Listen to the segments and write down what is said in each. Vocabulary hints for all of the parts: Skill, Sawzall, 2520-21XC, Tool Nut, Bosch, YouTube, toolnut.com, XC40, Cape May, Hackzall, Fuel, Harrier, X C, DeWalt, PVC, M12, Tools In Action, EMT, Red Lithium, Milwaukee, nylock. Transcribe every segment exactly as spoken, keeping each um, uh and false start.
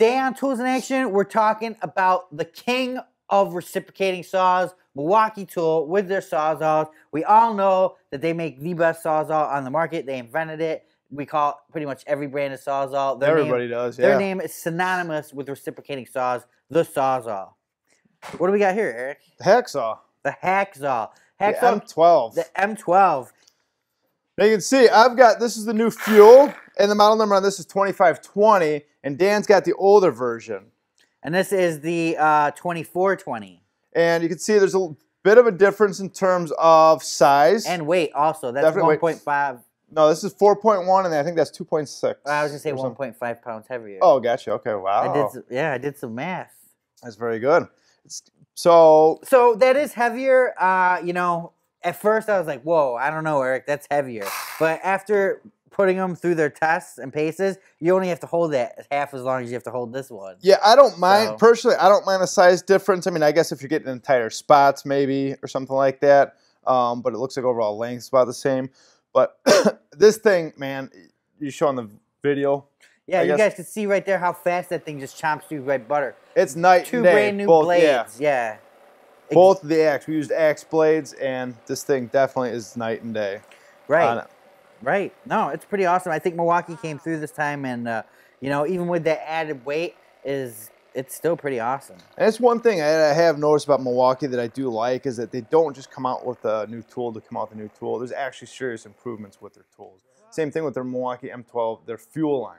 Today on Tools in Action, we're talking about the king of reciprocating saws, Milwaukee Tool, with their Sawzalls. We all know that they make the best Sawzall on the market. They invented it. We call pretty much every brand of Sawzall. Their Everybody name, does, yeah. Their name is synonymous with reciprocating saws, the Sawzall. What do we got here, Eric? The Hackzall. The Hackzall. Hackzall. The M twelve. The M twelve. Now you can see, I've got, this is the new Fuel, and the model number on this is twenty-five twenty, and Dan's got the older version. And this is the uh, twenty-four twenty. And you can see there's a bit of a difference in terms of size. And weight also, that's one point five. No, this is four point one, and I think that's two point six. I was going to say one point five pounds heavier. Oh, gotcha. Okay, wow. I did some, yeah, I did some math. That's very good. It's, so so that is heavier. Uh, you know, at first I was like, whoa, I don't know, Eric, that's heavier. But after putting them through their tests and paces, you only have to hold that half as long as you have to hold this one. Yeah, I don't mind. So. Personally, I don't mind the size difference. I mean, I guess if you're getting in tighter spots maybe or something like that. Um, but it looks like overall length's about the same. But this thing, man, you show on the video. Yeah, I you guess. guys can see right there how fast that thing just chomps through red butter. It's night Two and day. brand new Both, blades, yeah. yeah. Both the axe. We used axe blades, and this thing definitely is night and day. Right, on it. right. No, it's pretty awesome. I think Milwaukee came through this time, and, uh, you know, even with that added weight, is it's still pretty awesome. And it's one thing I have noticed about Milwaukee that I do like is that they don't just come out with a new tool to come out with a new tool. There's actually serious improvements with their tools. Same thing with their Milwaukee M twelve, their Fuel line.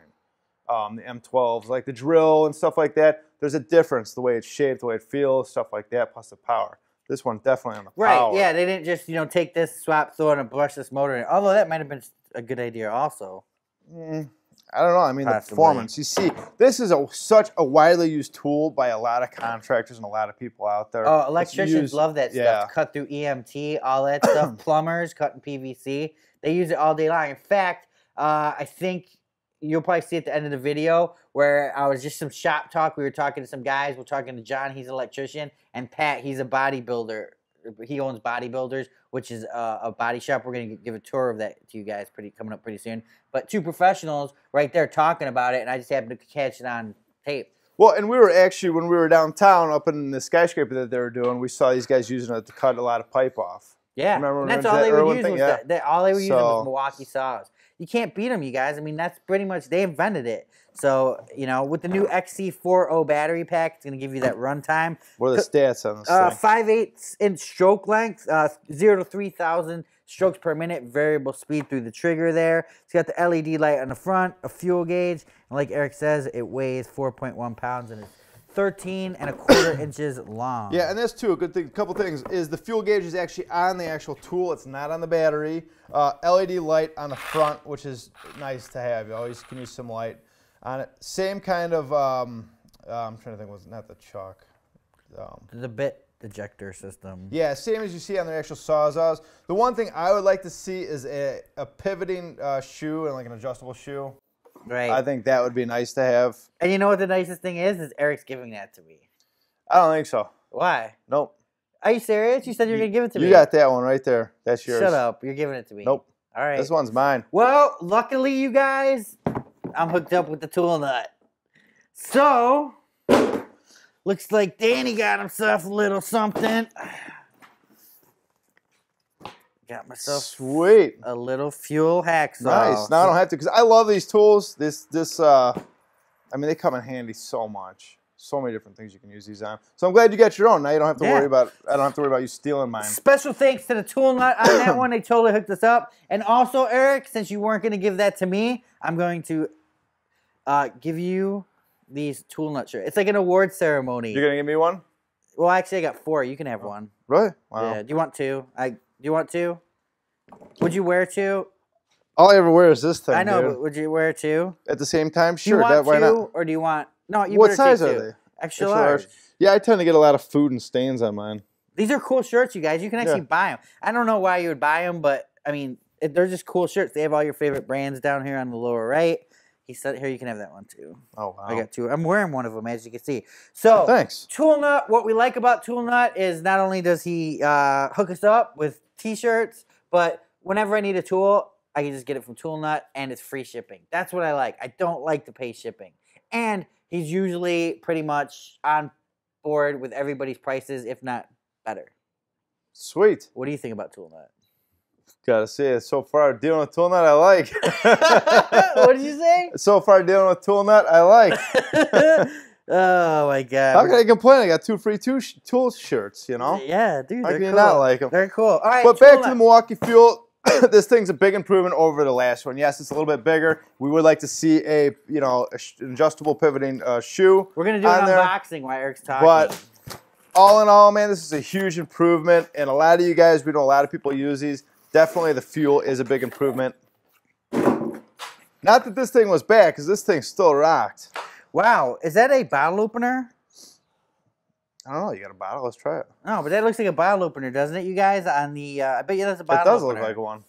Um, the M twelves, like the drill and stuff like that, there's a difference, the way it's shaped, the way it feels, stuff like that, plus the power. This one definitely on the right, power. Right, yeah, they didn't just, you know, take this, swap, throw it, and brush this motor in. Although that might have been a good idea also. Mm, I don't know, I mean, Possibly. the performance. You see, this is a, such a widely used tool by a lot of contractors and a lot of people out there. Oh, electricians used, love that yeah. stuff, cut through E M T, all that stuff. Plumbers, cutting P V C. They use it all day long. In fact, uh, I think... you'll probably see at the end of the video where I was just some shop talk. We were talking to some guys. We're talking to John. He's an electrician. And Pat, he's a bodybuilder. He owns Bodybuilders, which is a, a body shop. We're going to give a tour of that to you guys pretty coming up pretty soon. But two professionals right there talking about it, and I just happened to catch it on tape. Well, and we were actually, when we were downtown up in the skyscraper that they were doing, we saw these guys using it to cut a lot of pipe off. Yeah, Remember and that's all they, would use was yeah. that, that all they were using. All they were using was Milwaukee saws. You can't beat them, you guys. I mean, that's pretty much, they invented it. So, you know, with the new X C forty battery pack, it's going to give you that runtime. What are the stats on this uh, thing? five eighths inch stroke length, uh, zero to three thousand strokes per minute, variable speed through the trigger there. It's got the L E D light on the front, a fuel gauge. And like Eric says, it weighs four point one pounds and it's thirteen and a quarter inches long. Yeah, and that's too a good thing. A couple things is the fuel gauge is actually on the actual tool. It's not on the battery. Uh, L E D light on the front, which is nice to have. You always can use some light on it. Same kind of. Um, uh, I'm trying to think. Was not the chalk. Um, the bit ejector system. Yeah, same as you see on the actual Sawzalls. The one thing I would like to see is a, a pivoting uh, shoe and like an adjustable shoe. Right. I think that would be nice to have. And you know what the nicest thing is? Is Eric's giving that to me. I don't think so. Why? Nope. Are you serious? You said you were going to give it to me. You got that one right there. That's yours. Shut up. You're giving it to me. Nope. All right. This one's mine. Well, luckily, you guys, I'm hooked up with the Tool Nut. So, looks like Danny got himself a little something. Got myself Sweet. a little Fuel Hackzall. Nice. Now I don't have to, because I love these tools. This, this, uh, I mean, they come in handy so much. So many different things you can use these on. So I'm glad you got your own. Now you don't have to yeah. worry about, I don't have to worry about you stealing mine. Special thanks to the Tool Nut on that one. They totally hooked us up. And also, Eric, since you weren't going to give that to me, I'm going to uh, give you these Tool Nut shirts. It's like an award ceremony. You're going to give me one? Well, actually, I got four. You can have oh, one. Really? Wow. Yeah. Do you want two? I... Do you want two? Would you wear two? All I ever wear is this thing. I know, dude. But would you wear two? At the same time? Sure. Do you want that, why two, not? Or do you want... No, you What size are two. they? Extra large. large. Yeah, I tend to get a lot of food and stains on mine. These are cool shirts, you guys. You can actually yeah. buy them. I don't know why you would buy them, but, I mean, it, they're just cool shirts. They have all your favorite brands down here on the lower right. He said, here, you can have that one, too. Oh, wow. I got two. I'm wearing one of them, as you can see. So, Thanks. Tool Nut, what we like about Tool Nut is not only does he uh, hook us up with T-shirts, but whenever I need a tool, I can just get it from Tool Nut, and it's free shipping. That's what I like. I don't like to pay shipping. And he's usually pretty much on board with everybody's prices, if not better. Sweet. What do you think about Tool Nut? Gotta say, so far dealing with Tool Nut, I like. What did you say? So far dealing with Tool Nut, I like. Oh my god! How can I complain? I got two free two sh tool shirts, you know. Yeah, dude. How can you cool. not like them? They're cool. All right, but back to the Milwaukee Fuel. This thing's a big improvement over the last one. Yes, it's a little bit bigger. We would like to see a you know an adjustable pivoting uh, shoe. We're gonna do an unboxing while Eric's talking. But all in all, man, this is a huge improvement. And a lot of you guys, we know a lot of people use these. Definitely, the Fuel is a big improvement. Not that this thing was bad, because this thing still rocked. Wow, is that a bottle opener? I don't know. You got a bottle? Let's try it. No, but that looks like a bottle opener, doesn't it, you guys? On the, uh, I bet you that's a bottle opener. It does look like one.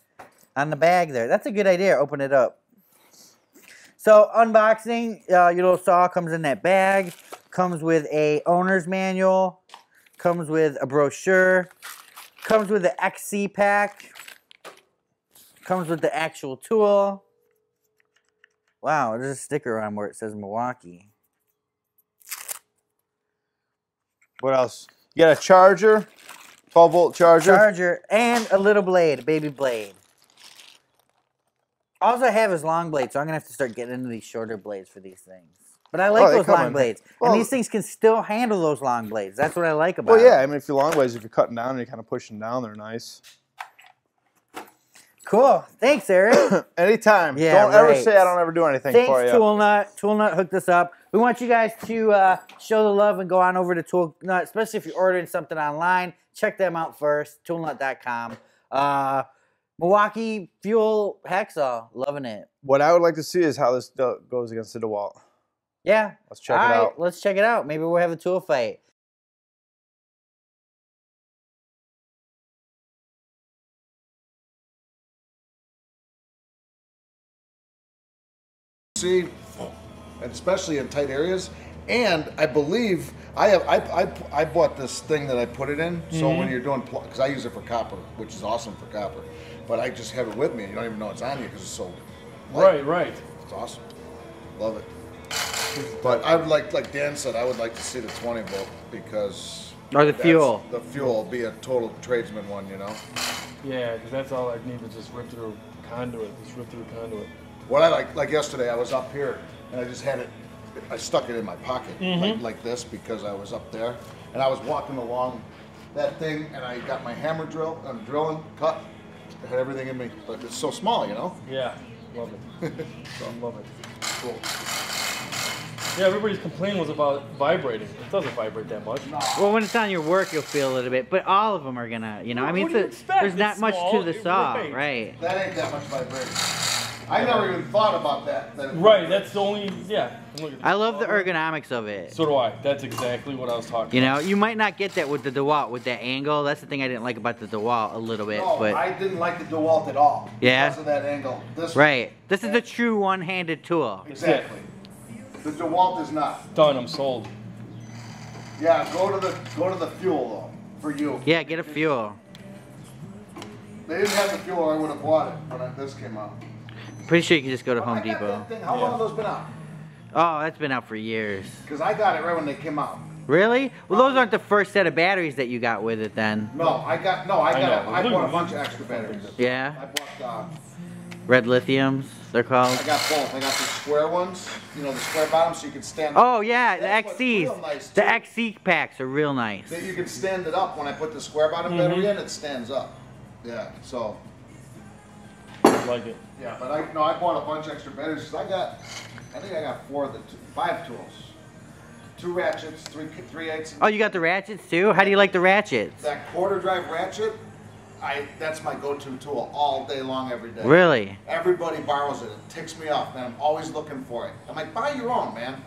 On the bag there. That's a good idea. Open it up. So unboxing, uh, your little saw comes in that bag. Comes with a owner's manual. Comes with a brochure. Comes with the X C pack. Comes with the actual tool. Wow, there's a sticker on where it says Milwaukee. What else? You got a charger, twelve volt charger. Charger and a little blade, a baby blade. All I have is long blades, so I'm gonna have to start getting into these shorter blades for these things. But I like oh, those long in. blades, well, and these things can still handle those long blades. That's what I like about. Well, yeah, them. I mean, if you're long blades, if you're cutting down and you're kind of pushing down, they're nice. Cool. Thanks, Eric. Anytime. Yeah, don't right. ever say I don't ever do anything Thanks, for you. Tool Nut. Tool Nut hooked us up. We want you guys to uh, show the love and go on over to Tool Nut, especially if you're ordering something online. Check them out first, tool nut dot com. Uh, Milwaukee Fuel Hackzall. Loving it. What I would like to see is how this goes against the DeWalt. Yeah. Let's check All it right, out. Let's check it out. Maybe we'll have a tool fight. And especially in tight areas, and I believe I have I, I, I bought this thing that I put it in. So mm-hmm. when you're doing, because I use it for copper, which is awesome for copper, but I just have it with me. You don't even know it's on you because it's so light. Right, right. It's awesome. Love it. But I would like, like Dan said, I would like to see the twenty volt because or the Fuel. The Fuel be a total tradesman one, you know. Yeah, because that's all I need to just rip through conduit. Just rip through conduit. What I like, like yesterday, I was up here and I just had it, I stuck it in my pocket mm-hmm. like, like this because I was up there and I was walking along that thing and I got my hammer drill, I'm drilling, cut, I had everything in me, but it's so small, you know? Yeah, love it. So I love it. Cool. Yeah, everybody's complaint was about vibrating. It doesn't vibrate that much. No. Well, when it's on your work, you'll feel a little bit, but all of them are gonna, you know, well, I mean, so, there's not it's much small, to the saw, remains. right? That ain't that much vibrating. I never even thought about that. that right, that's the only, yeah. I love the ergonomics of it. So do I. That's exactly what I was talking about. You know, about. you might not get that with the DeWalt, with that angle. That's the thing I didn't like about the DeWalt a little bit. No, but I didn't like the DeWalt at all. Yeah. Because of that angle. This right. One, this is the true one-handed tool. Exactly. The DeWalt is not. Done, I'm sold. Yeah, go to the, go to the Fuel, though, for you. Yeah, get a Fuel. They didn't have the Fuel, I would have bought it when I, this came out. Pretty sure you can just go to Home Depot. How long have those been out? Oh, that's been out for years. Because I got it right when they came out. Really? Well, those aren't the first set of batteries that you got with it then. No, I got, no, I got, I, I bought a bunch of extra batteries. Yeah? I bought, uh, Red Lithiums, they're called. I got both. I got the square ones, you know, the square bottom so you can stand up. Oh, yeah, that's the X Cs. Nice the X C packs are real nice. That you can stand it up. When I put the square bottom mm-hmm. battery in, it stands up. Yeah, so. Like it. Yeah, but I no, I bought a bunch of extra batteries because I got, I think I got four of the two, five tools, two ratchets, three three eights. Oh, you got the ratchets too? How do you like the ratchets? That quarter drive ratchet, I that's my go-to tool all day long, every day. Really? Everybody borrows it. It ticks me off, man. I'm always looking for it. I'm like, buy your own, man.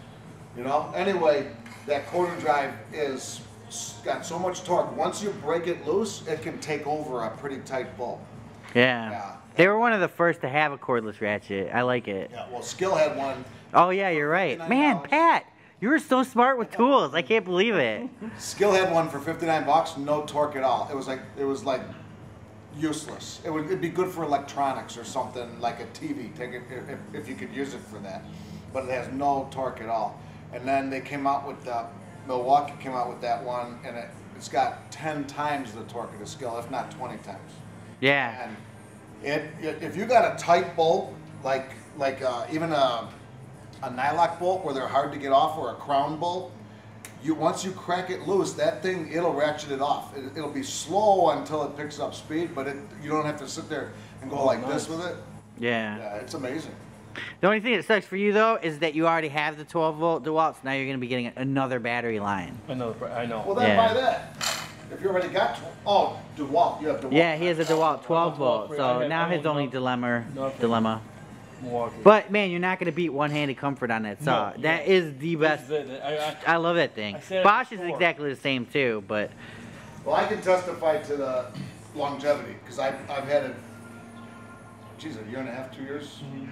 You know. Anyway, that quarter drive is got so much torque. Once you break it loose, it can take over a pretty tight bolt. Yeah. Yeah. They were one of the first to have a cordless ratchet. I like it. Yeah, well, Skill had one. Oh, yeah, you're right. Man, dollars. Pat, you were so smart with tools. I can't believe it. Skill had one for fifty-nine bucks, no torque at all. It was like, it was like useless. It would it'd be good for electronics or something, like a T V, take it, if, if you could use it for that. But it has no torque at all. And then they came out with the, Milwaukee came out with that one, and it, it's got ten times the torque of the Skill, if not twenty times. Yeah. And it, it, if you got a tight bolt, like like uh, even a, a nylock bolt where they're hard to get off, or a crown bolt, you once you crack it loose, that thing, it'll ratchet it off. It, it'll be slow until it picks up speed, but it, you don't have to sit there and go oh, like nice. this with it. Yeah. Yeah, it's amazing. The only thing that sucks for you, though, is that you already have the twelve volt DeWalt's. Now you're going to be getting another battery line. Another, I know. Well, then yeah. buy that. If you already got oh DeWalt, you have DeWalt. Yeah, he has a DeWalt twelve volt. So now his only dilemma, dilemma. Milwaukee. But man, you're not going to beat one-handed comfort on that saw. No, that yeah. is the best. Is it. I, I, I love that thing. Bosch is exactly the same too, but. Well, I can testify to the longevity because I've I've had it. Geez, a year and a half, two years. Mm-hmm.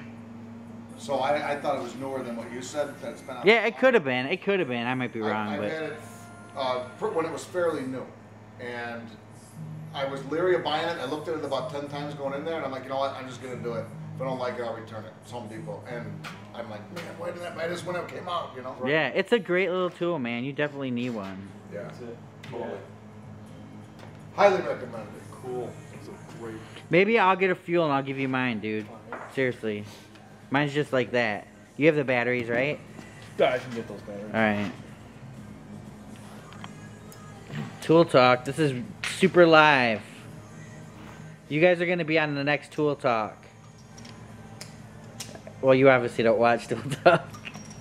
So I, I thought it was newer than what you said. That it's been out yeah, it could have been. It could have been. I might be wrong. I, I but... had it uh, when it was fairly new, and I was leery of buying it. I looked at it about ten times going in there, and I'm like, you know what? I'm just gonna do it. If I don't like it, I'll return it. It's Home Depot, and I'm like, man, why did I buy this when it came out? You know? Right? Yeah, it's a great little tool, man. You definitely need one. Yeah, that's it. Totally. Yeah. Highly recommended. Cool. It's a great. Maybe I'll get a Fuel and I'll give you mine, dude. Seriously. Mine's just like that. You have the batteries, right? Yeah, I can get those batteries. All right. Tool Talk. This is super live. You guys are going to be on the next Tool Talk. Well, you obviously don't watch Tool Talk.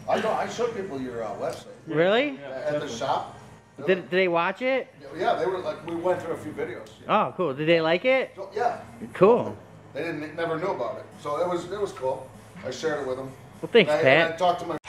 I know. I showed people your uh, website. Really? Yeah, at definitely. the shop. Did, did they watch it? Yeah, they were like, we went through a few videos. Yeah. Oh, cool. Did they like it? So, yeah. Cool. They didn't never knew about it, so it was it was cool. I shared it with them. Well, thanks, and I, Pat. And I talked to my